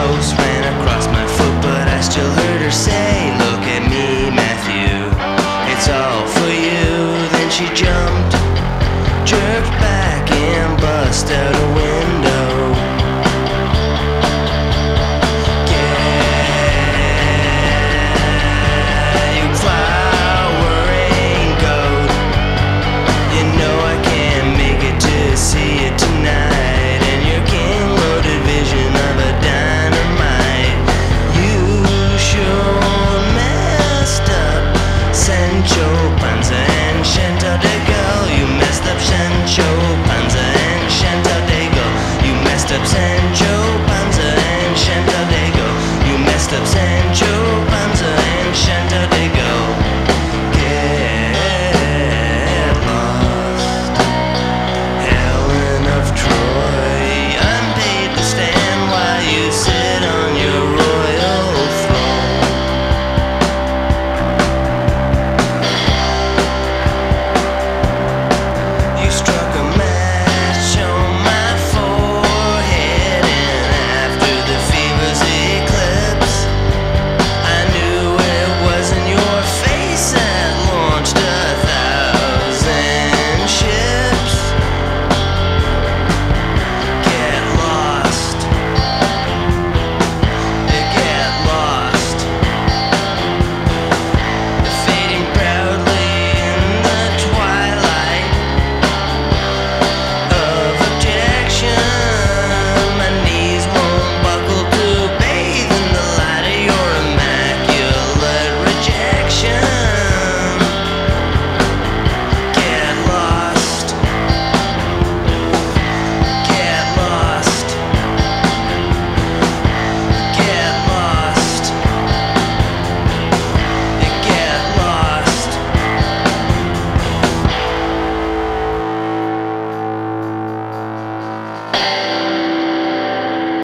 house ran across my foot, but I still heard her say,